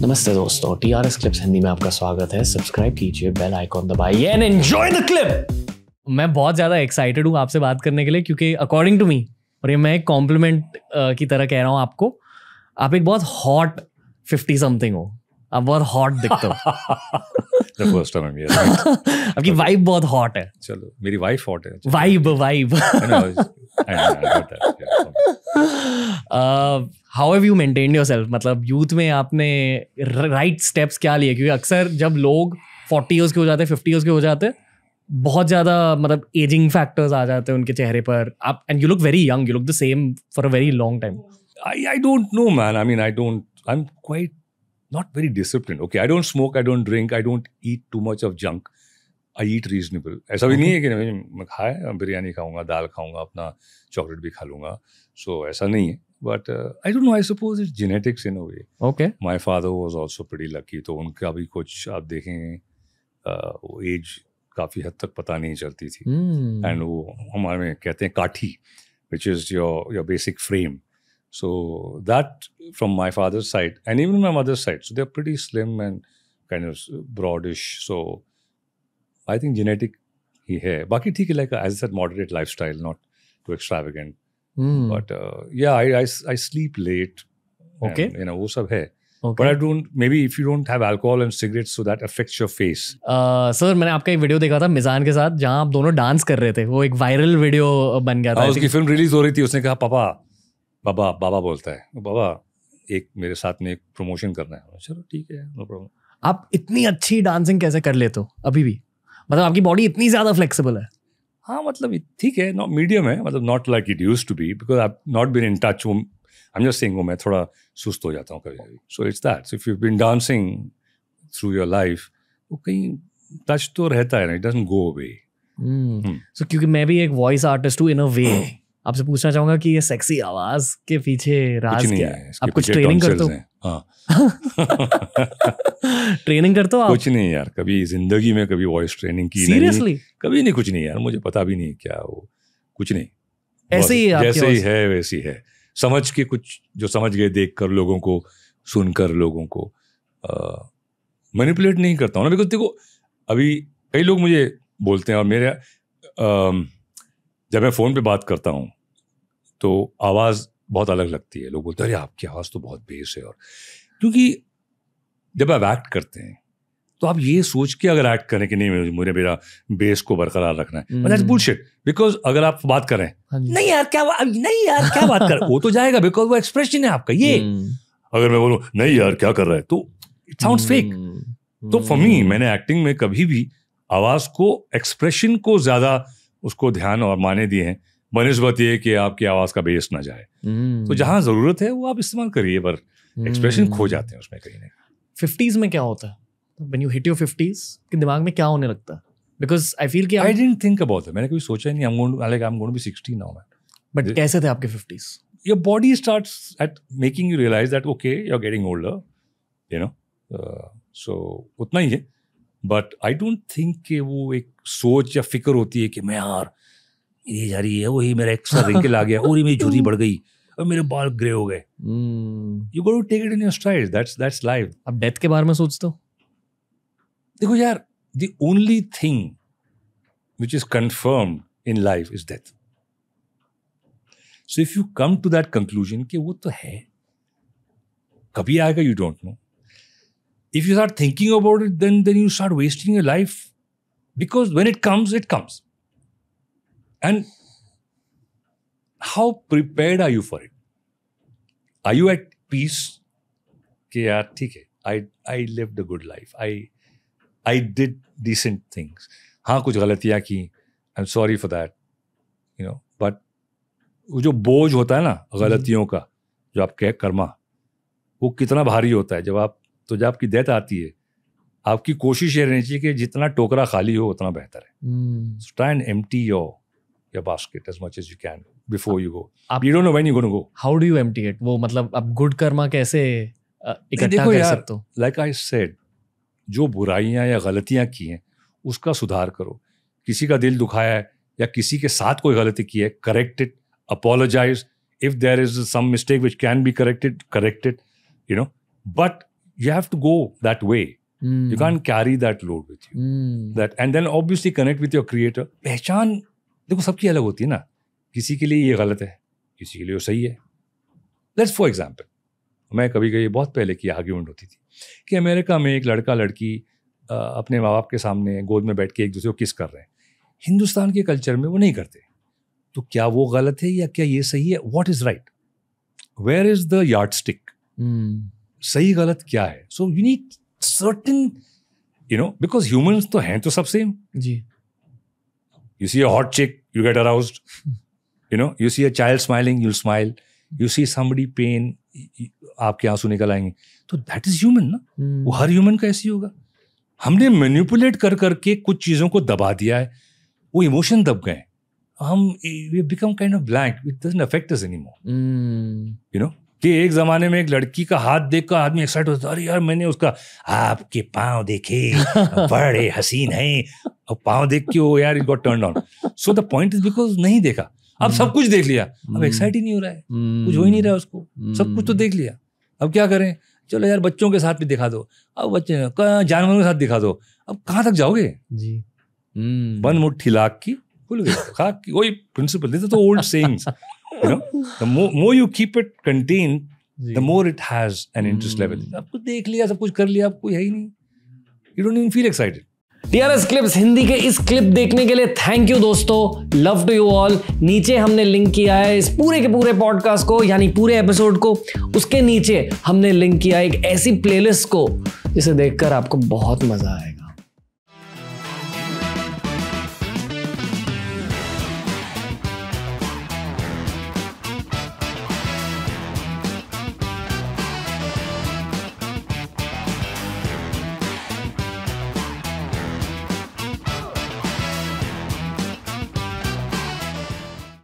नमस्ते दोस्तों, TRS clips Hindi में आपका स्वागत है। सब्सक्राइब कीजिए, बेल आइकॉन दबाइए एंड एंजॉय द क्लिप। मैं बहुत ज़्यादा एक्साइटेड हूँ आपसे बात करने के लिए, क्योंकि अकॉर्डिंग टू मी, और ये मैं एक कॉम्प्लीमेंट की तरह कह रहा हूँ आपको, आप एक बहुत हॉट 50 something हो। आप बहुत हॉट दिखते हो। आपकी वाइब बहुत हॉट है। चलो, मेरी वाइफ हॉट है। Vibe how have you maintained yourself? मतलब यूथ में आपने राइट स्टेप्स क्या लिए? क्योंकि अक्सर जब लोग 40 years के हो जाते, 50 years के हो जाते, बहुत ज़्यादा मतलब एजिंग फैक्टर्स आ जाते हैं उनके चेहरे पर। आप and you look very young, you look the same for a very long time. I don't know man, I mean I don't, I am quite not very discipline. Okay, I don't smoke, I don't drink, I don't eat too much of junk, I eat reasonable. ऐसा भी नहीं है कि मैं खाए बिरयानी खाऊंगा, दाल खाऊंगा, अपना चॉकलेट भी खा लूँगा, सो ऐसा नहीं है। But I don't know, I suppose it's genetics in a way. Okay, my father was also pretty lucky, तो उनका भी कुछ आप देखें वो एज काफ़ी हद तक पता नहीं चलती थी। एंड वो हमारे कहते हैं काठी, which is your basic frame. So that from my father's side and even my mother's side, so they are pretty slim and kind of broadish. So I think genetic ही है। बाकी ठीक है, like as that moderate lifestyle, not too extravagant. But yeah I sleep late, okay, you know वो सब है। Okay. But I don't, maybe if you don't have alcohol and cigarettes, so that affects your face. Sir, मैंने आपका एक video देखा था मिजान के साथ, जहाँ आप दोनों डांस कर रहे थे। वो एक वायरल वीडियो बन गया था। उसकी फिल्म रिलीज हो रही थी, उसने कहा पापा, बाबा, बाबा बोलता है, बाबा एक मेरे साथ में एक प्रमोशन करना है। चलो ठीक है, नो प्रॉब्लम। आप इतनी अच्छी डांसिंग कैसे कर लेते हो अभी भी? मतलब आपकी बॉडी इतनी ज़्यादा फ्लेक्सिबल है। हाँ, मतलब ठीक है, मीडियम है, मतलब not like it used to be, because I have not been in touch. I'm just saying, मैं थोड़ा सुस्त हो जाता हूँ कभी। So it's that. So if you've been dancing through your life, वो कहीं touch तो रहता है ना, it doesn't go away. So क्योंकि मैं भी एक voice artist हूँ in a way, आपसे पूछना चाहूँगा कि ये sexy आवाज के पीछे राज क्या है? आप कुछ training करते हो? हाँ, training करते हो आप? कुछ नहीं यार, कभी जिंदगी में कभी voice training की नहीं। Seriously? कभी नहीं, कुछ नहीं यार, मुझे पता भी नहीं क्या वो, कुछ नहीं, ऐसे ही जैसे ही है वैसी है। समझ के कुछ जो समझ गए, देख कर लोगों को, सुनकर लोगों को, मैनिपुलेट नहीं करता हूँ ना। बिकॉज देखो, अभी कई लोग मुझे बोलते हैं, और मेरे जब मैं फ़ोन पे बात करता हूँ तो आवाज़ बहुत अलग लगती है। लोग बोलते हैं अरे आपकी आवाज़ तो बहुत बेस है। और क्योंकि जब आप एक्ट करते हैं तो आप ये सोच के अगर एक्ट करें कि नहीं मुझे मेरा बेस को बरकरार रखना है, दैट्स बुलशिट। बिकॉज अगर आप बात करें नहीं यार क्या, नहीं यार क्या बात कर, वो तो जाएगा, बिकॉज वो एक्सप्रेशन है आपका ये। अगर मैं बोलूँ नहीं यार क्या कर रहा है, तो इट साउंड्स फेक। तो फॉर मी, मैंने एक्टिंग में कभी भी आवाज को, एक्सप्रेशन को ज्यादा उसको ध्यान और माने दिए हैं, बनिस्बत ये कि आपकी आवाज का बेस ना जाए। तो जहाँ जरूरत है वो आप इस्तेमाल करिए, पर एक्सप्रेशन खो जाते हैं उसमें कहीं ना। 50s में क्या होता है? When you hit your 50s, के दिमाग में क्या होने लगता है? Because I feel कि I didn't think about it. मैंने कभी सोचा ही नहीं। I'm going to be 60 now, man. But कैसे थे आपके 50s? Your body starts at making you realize that okay, you're getting older, you know. So उतना ही है। But I don't think कि वो एक सोच या फिक्र होती है कि मैं यार ये जा रही है, वही मेरा एक्स्ट्रा रिंकल आ गया, और ये मेरी झुर्री बढ़ गई, और मेरे बाल ग्रे हो गए। You got to take it in your stride. That's life. अब डेथ के बारे में सोचते हो? देखो यार, the only thing which is confirmed in life is death. So if you come to that conclusion कि वो तो है, कभी आएगा you don't know. If you start thinking about it, then you start wasting your life, because when it comes, and how prepared are you for it? Are you at peace? कि यार ठीक है, I lived a good life. I did decent things. हाँ, कुछ गलतियाँ की, I'm sorry for that, you know. But वो जो बोझ होता है ना गलतियों का, जो आपके कर्मा, वो कितना भारी होता है। जब आपकी डेथ आती है, आपकी कोशिश ये रहनी चाहिए कि जितना टोकरा खाली हो उतना बेहतर है। So try and empty your basket as much as you can before you go. You don't know when you're going to go. How do you empty it? वो मतलब आप गुड कर्मा कैसे इकट्ठा कर सकते हो? Like I said, जो बुराइयां या गलतियां की हैं उसका सुधार करो। किसी का दिल दुखाया है या किसी के साथ कोई गलती की है, correct it, apologise. If there is some mistake which can be corrected, correct it, you know. But you have to go that way. You can't carry that load with you. That, and then obviously connect with your creator. पहचान देखो सबकी अलग होती है ना, किसी के लिए ये गलत है, किसी के लिए वो सही है. Let's for example, मैं कभी कभी बहुत पहले की आर्ग्यूमेंट होती थी कि अमेरिका में एक लड़का लड़की अपने माँ बाप के सामने गोद में बैठ के एक दूसरे को किस कर रहे हैं. हिंदुस्तान के कल्चर में वो नहीं करते, तो क्या वो गलत है या क्या ये सही है? What is right, where is the yardstick, सही गलत क्या है? So you need certain, you know, because humans तो हैं तो सब सेम जी. You see a hot chick, you get aroused, you know. You see a child smiling, you smile. You see somebody pain, आपके आंसू निकल आएंगे. तो दैट इज ह्यूमन ना, वो हर ह्यूमन का ऐसे ही होगा. हमने मैनिपुलेट कर करके कुछ चीज़ों को दबा दिया है, वो इमोशन दब गए, हम we become kind of blank, it doesn't affect us anymore, you know. कि एक ज़माने में एक लड़की का हाथ देखकर आदमी एक्साइट होता था, अरे यार मैंने उसका आपके पाँव देखे बड़े हसीन हैं, और पाँव देख के वो यार it got turned on. So the point is because नहीं देखा, अब सब कुछ देख लिया, अब एक्साइट ही नहीं हो रहा है, कुछ हो ही नहीं रहा उसको, सब कुछ तो देख लिया. अब क्या करें, चलो यार बच्चों के साथ भी दिखा दो, अब बच्चे जानवरों के साथ दिखा दो, अब कहाँ तक जाओगे जी. बन मुट्ठी लाख की खुल गई खाक की, वही principle. This is the old sayings, you know, the more you keep it contain the more it has an interest level. अब कुछ देख लिया, सब कुछ कर लिया, अब कोई है ही नहीं, you don't even feel excited. TRS clips Hindi के इस क्लिप देखने के लिए थैंक यू दोस्तों, लव टू यू ऑल. नीचे हमने लिंक किया है इस पूरे के पूरे पॉडकास्ट को, यानी पूरे एपिसोड को, उसके नीचे हमने लिंक किया है एक ऐसी प्लेलिस्ट को जिसे देखकर आपको बहुत मजा आएगा.